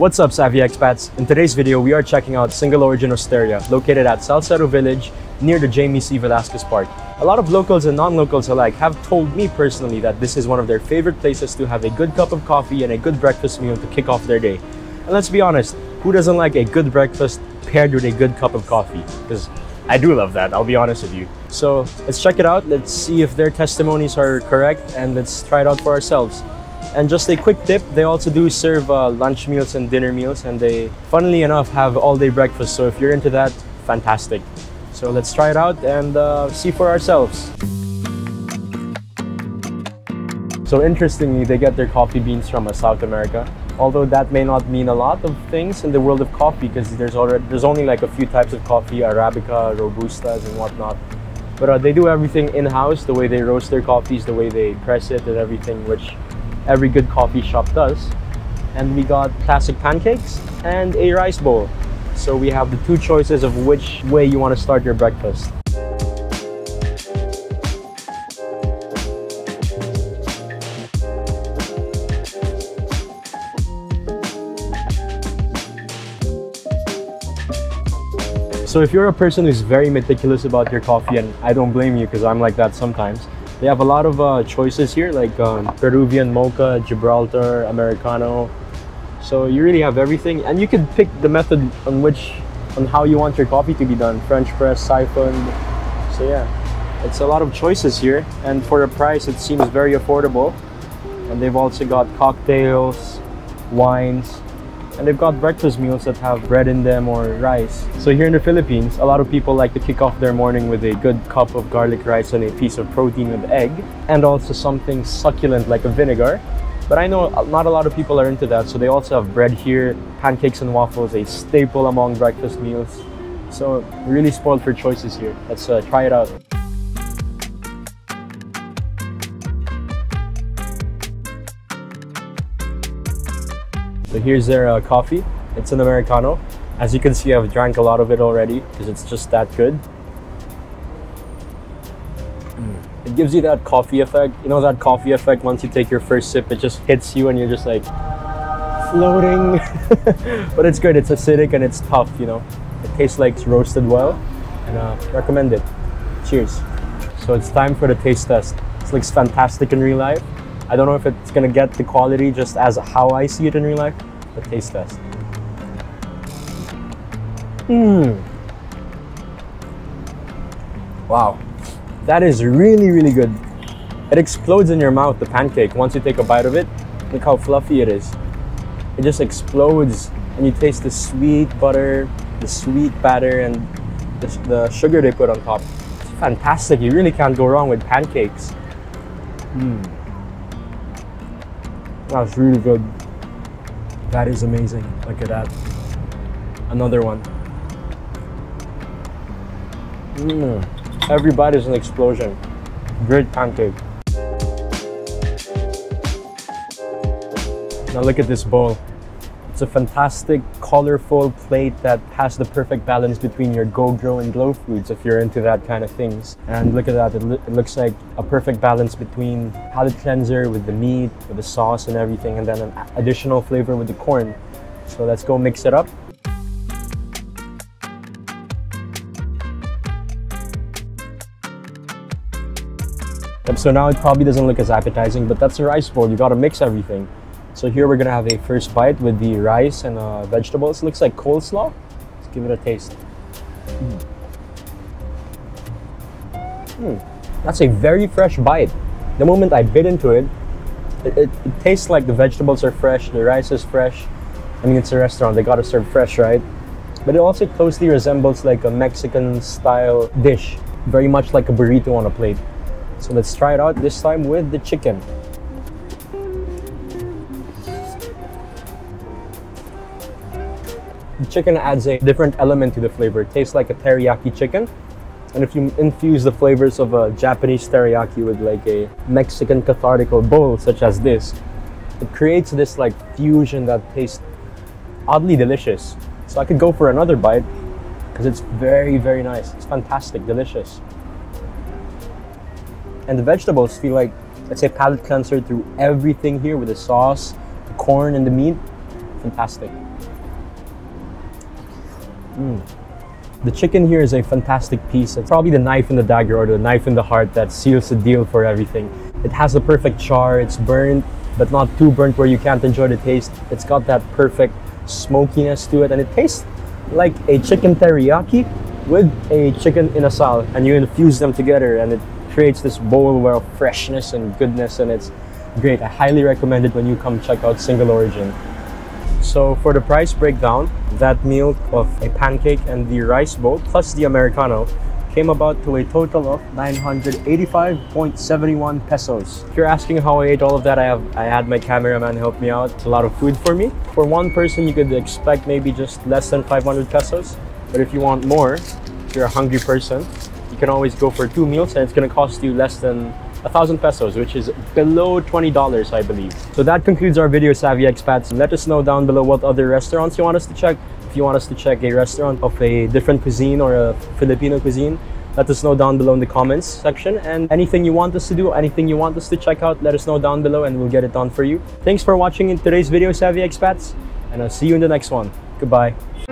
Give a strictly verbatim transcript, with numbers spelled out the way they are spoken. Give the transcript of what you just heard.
What's up, Savvy Expats? In today's video, we are checking out Single Origin Osteria, located at Salcedo Village, near the Jaime C. Velasquez Park. A lot of locals and non-locals alike have told me personally that this is one of their favorite places to have a good cup of coffee and a good breakfast meal to kick off their day. And let's be honest, who doesn't like a good breakfast paired with a good cup of coffee? Because I do love that, I'll be honest with you. So let's check it out, let's see if their testimonies are correct, and let's try it out for ourselves. And just a quick tip, they also do serve uh, lunch meals and dinner meals, and they, funnily enough, have all-day breakfast. So if you're into that, fantastic. So let's try it out and uh, see for ourselves. So interestingly, they get their coffee beans from uh, South America. Although that may not mean a lot of things in the world of coffee, because there's already there's only like a few types of coffee, Arabica, Robustas, and whatnot. But uh, they do everything in-house, the way they roast their coffees, the way they press it, and everything, which every good coffee shop does. And we got classic pancakes and a rice bowl. So we have the two choices of which way you want to start your breakfast. So if you're a person who's very meticulous about your coffee, and I don't blame you because I'm like that sometimes, they have a lot of uh, choices here, like um, Peruvian mocha, Gibraltar, Americano. So you really have everything, and you can pick the method on which, on how you want your coffee to be done. French press, siphon. So yeah, it's a lot of choices here, and for a price, it seems very affordable. And they've also got cocktails, wines, and they've got breakfast meals that have bread in them or rice. So here in the Philippines, a lot of people like to kick off their morning with a good cup of garlic rice and a piece of protein with egg, and also something succulent like a vinegar. But I know not a lot of people are into that, so they also have bread here, pancakes and waffles, a staple among breakfast meals. So really spoiled for choices here. Let's uh, try it out. So here's their uh, coffee. It's an Americano. As you can see, I've drank a lot of it already because it's just that good. Mm. It gives you that coffee effect. You know that coffee effect, once you take your first sip, it just hits you and you're just like floating. But it's good. It's acidic and it's tough, you know. It tastes like it's roasted well, and uh, recommend it. Cheers. So it's time for the taste test. This looks fantastic in real life. I don't know if it's gonna get the quality just as how I see it in real life, but taste test. Mmm. Wow, that is really, really good. It explodes in your mouth, the pancake. Once you take a bite of it, look how fluffy it is. It just explodes, and you taste the sweet butter, the sweet batter, and the, the sugar they put on top. It's fantastic. You really can't go wrong with pancakes. Mmm. That's really good. That is amazing. Look at that. Another one. Mm. Every bite is an explosion. Great pancake. Now look at this bowl. It's a fantastic, colorful plate that has the perfect balance between your go, grow, and glow foods if you're into that kind of things. And look at that, it, lo it looks like a perfect balance between palate cleanser with the meat, with the sauce and everything, and then an additional flavor with the corn. So let's go mix it up. And so now it probably doesn't look as appetizing, but that's a rice bowl. You gotta mix everything. So here we're gonna have a first bite with the rice and uh, vegetables. It looks like coleslaw. Let's give it a taste. Mm. Mm. That's a very fresh bite. The moment I bit into it it, it, it tastes like the vegetables are fresh, the rice is fresh. I mean, it's a restaurant, they gotta serve fresh, right? But it also closely resembles like a Mexican-style dish, very much like a burrito on a plate. So let's try it out this time with the chicken. The chicken adds a different element to the flavor. It tastes like a teriyaki chicken. And if you infuse the flavors of a Japanese teriyaki with like a Mexican catholical bowl such as this, it creates this like fusion that tastes oddly delicious. So I could go for another bite because it's very, very nice. It's fantastic, delicious. And the vegetables feel like, let's say, palate cleanser through everything here with the sauce, the corn and the meat. fantastic. Mm. The chicken here is a fantastic piece. It's probably the knife in the dagger or the knife in the heart that seals the deal for everything. It has the perfect char. It's burnt, but not too burnt where you can't enjoy the taste. It's got that perfect smokiness to it, and it tastes like a chicken teriyaki with a chicken inasal, and you infuse them together, and it creates this bowl of freshness and goodness, and it's great. I highly recommend it when you come check out Single Origin. So for the price breakdown, that meal of a pancake and the rice bowl plus the Americano came about to a total of nine hundred eighty-five point seven one pesos. If you're asking how I ate all of that, I have I had my cameraman help me out. It's a lot of food for me. For one person, you could expect maybe just less than five hundred pesos. But if you want more, if you're a hungry person, you can always go for two meals, and it's going to cost you less than one thousand pesos, which is below twenty dollars, I believe. So that concludes our video, Savvy Expats. Let us know down below what other restaurants you want us to check. If you want us to check a restaurant of a different cuisine or a Filipino cuisine, let us know down below in the comments section. And anything you want us to do, anything you want us to check out, let us know down below and we'll get it done for you. Thanks for watching in today's video, Savvy Expats, and I'll see you in the next one. Goodbye.